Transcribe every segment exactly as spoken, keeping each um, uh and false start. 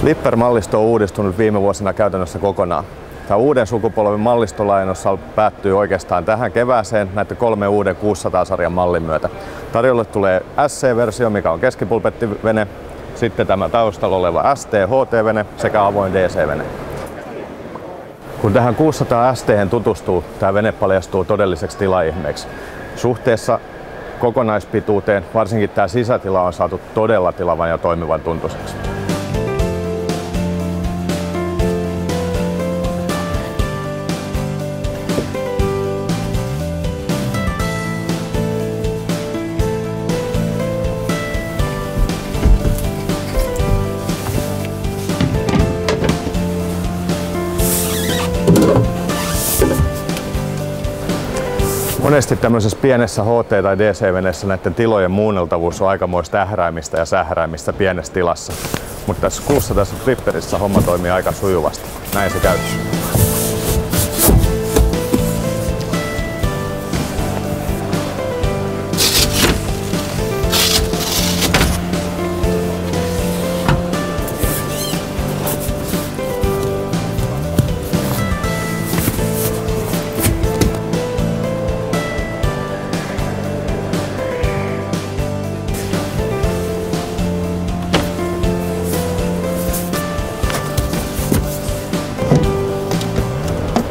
Flipper-mallisto on uudistunut viime vuosina käytännössä kokonaan. Tämä uuden sukupolven mallistolainossa päättyy oikeastaan tähän kevääseen näiden kolme uuden kuusisataa-sarjan mallin myötä. Tarjolle tulee S C-versio, mikä on keskipulpettivene, sitten tämä taustalla oleva S T H T-vene sekä avoin D C-vene. Kun tähän kuusisataa S T:hen tutustuu, tämä vene paljastuu todelliseksi tilaihmeeksi. Suhteessa kokonaispituuteen, varsinkin tämä sisätila on saatu todella tilavan ja toimivan tuntuiseksi. Monesti tämmöisessä pienessä H T- tai D C-veneessä näiden tilojen muunneltavuus on aikamoista tähräämistä ja sähräämistä pienessä tilassa. Mutta tässä kuussa tässä Tripterissä homma toimii aika sujuvasti. Näin se käy.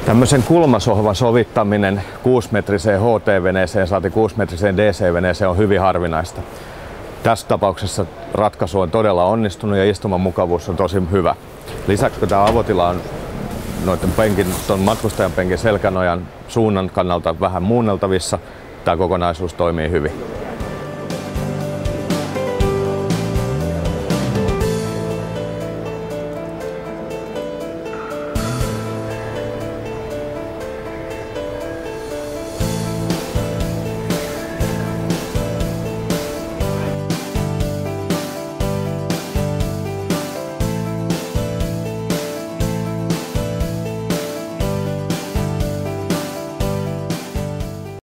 Tämmöisen kulmasohvan sovittaminen kuusimetriseen H T-veneeseen saati kuusimetriseen D C-veneeseen on hyvin harvinaista. Tässä tapauksessa ratkaisu on todella onnistunut ja istuman mukavuus on tosi hyvä. Lisäksi kun tämä avotila on noiden penkin, ton matkustajan penkin selkänojan suunnan kannalta vähän muunneltavissa, tämä kokonaisuus toimii hyvin.